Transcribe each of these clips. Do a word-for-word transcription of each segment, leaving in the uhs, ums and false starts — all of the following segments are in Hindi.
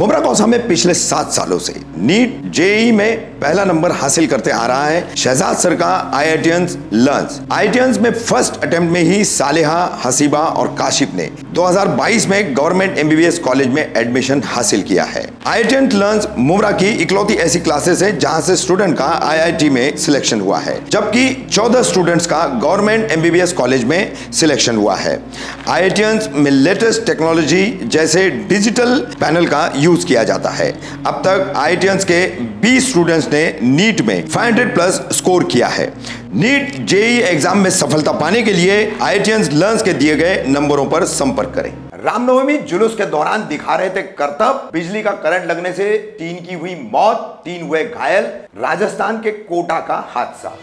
मुब्रा कॉस में पिछले सात सालों से नीट जेई में पहला नंबर हासिल करते आ रहा है। शहजाद सर का आईआईटियंस लर्न्स आईआईटियंस में फर्स्ट अटेम्प्ट में ही सालिहा हसीबा और काशिफ ने दो हज़ार बाईस में गवर्नमेंट एमबीबीएस कॉलेज में एडमिशन हासिल किया है। आईआईटियंस लर्न्स मुब्रा की इकलौती ऐसी क्लासेस है जहाँ से स्टूडेंट का आईआईटी में सिलेक्शन हुआ है, जबकि चौदह स्टूडेंट्स का गवर्नमेंट एमबीबीएस कॉलेज में सिलेक्शन हुआ है। आईआईटियंस में लेटेस्ट टेक्नोलॉजी जैसे डिजिटल पैनल का यूज किया जाता है। अब तक आईआईटियंस के बीस स्टूडेंट्स ने नीट में पाँच सौ प्लस स्कोर किया है। नीट जेई एग्जाम में सफलता पाने के लिए आईआईटियंस लर्न्स के दिए गए नंबरों पर संपर्क करें। रामनवमी जुलूस के दौरान दिखा रहे थे करतब, बिजली का करंट लगने से तीन की हुई मौत, तीन हुए घायल। राजस्थान के कोटा का हादसा।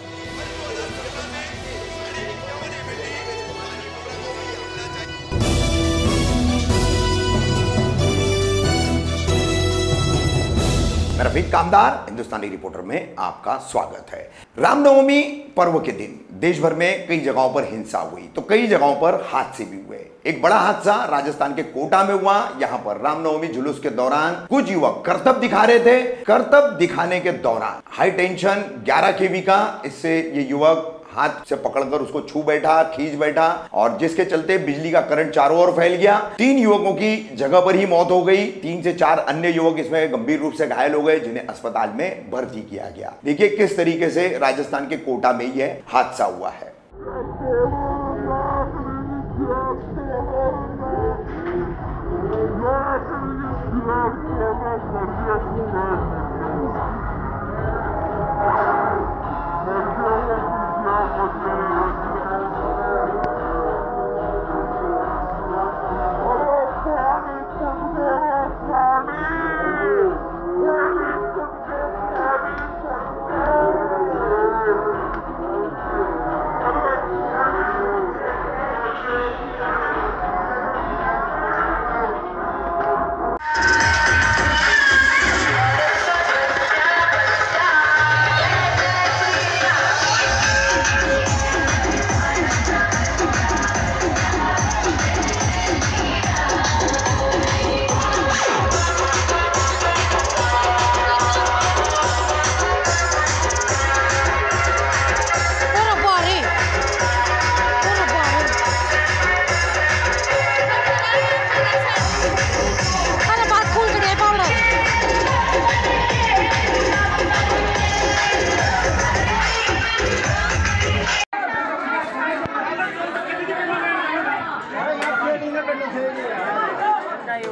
मैं रफीक कामदार, हिंदुस्तानी रिपोर्टर में आपका स्वागत है। रामनवमी पर्व के दिन देश भर में कई जगहों पर हिंसा हुई तो कई जगहों पर हादसे भी हुए। एक बड़ा हादसा राजस्थान के कोटा में हुआ। यहाँ पर रामनवमी जुलूस के दौरान कुछ युवक करतब दिखा रहे थे। करतब दिखाने के दौरान हाई टेंशन ग्यारह केवी का, इससे ये युवक हाथ से पकड़कर उसको छू बैठा, खींच बैठा और जिसके चलते बिजली का करंट चारों ओर फैल गया। तीन युवकों की जगह पर ही मौत हो गई। तीन से चार अन्य युवक इसमें गंभीर रूप से घायल हो गए, जिन्हें अस्पताल में भर्ती किया गया। देखिए किस तरीके से राजस्थान के कोटा में यह हादसा हुआ है।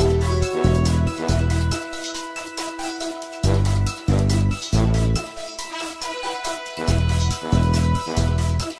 Oh.